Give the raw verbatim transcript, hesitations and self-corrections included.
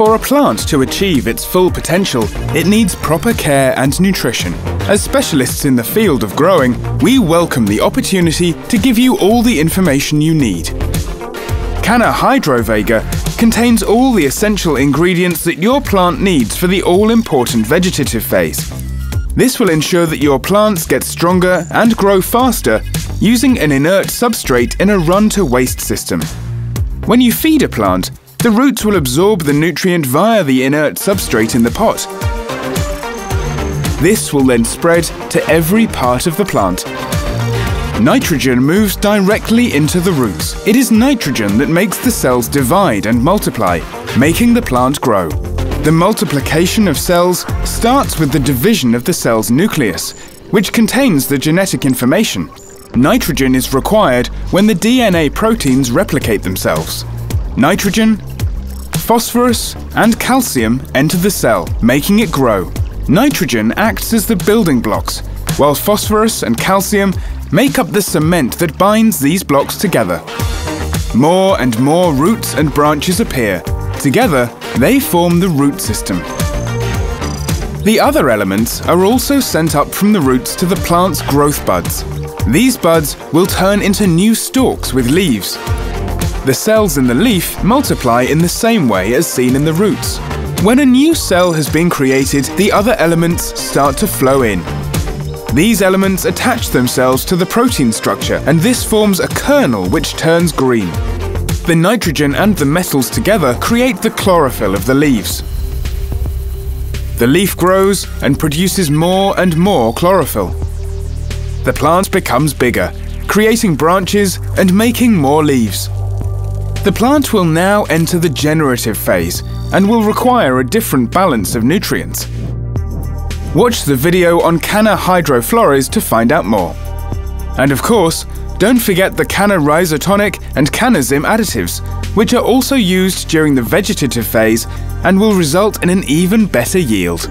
For a plant to achieve its full potential, it needs proper care and nutrition. As specialists in the field of growing, we welcome the opportunity to give you all the information you need. Canna Hydro Vega contains all the essential ingredients that your plant needs for the all-important vegetative phase. This will ensure that your plants get stronger and grow faster using an inert substrate in a run-to-waste system. When you feed a plant, the roots will absorb the nutrient via the inert substrate in the pot. This will then spread to every part of the plant. Nitrogen moves directly into the roots. It is nitrogen that makes the cells divide and multiply, making the plant grow. The multiplication of cells starts with the division of the cell's nucleus, which contains the genetic information. Nitrogen is required when the D N A proteins replicate themselves. Nitrogen, phosphorus, and calcium enter the cell, making it grow. Nitrogen acts as the building blocks, while phosphorus and calcium make up the cement that binds these blocks together. More and more roots and branches appear. Together, they form the root system. The other elements are also sent up from the roots to the plant's growth buds. These buds will turn into new stalks with leaves. The cells in the leaf multiply in the same way as seen in the roots. When a new cell has been created, the other elements start to flow in. These elements attach themselves to the protein structure, and this forms a kernel which turns green. The nitrogen and the metals together create the chlorophyll of the leaves. The leaf grows and produces more and more chlorophyll. The plant becomes bigger, creating branches and making more leaves. The plant will now enter the generative phase and will require a different balance of nutrients. Watch the video on Canna Hydroflores to find out more. And of course, don't forget the Canna Rhizotonic and Canna Zim additives, which are also used during the vegetative phase and will result in an even better yield.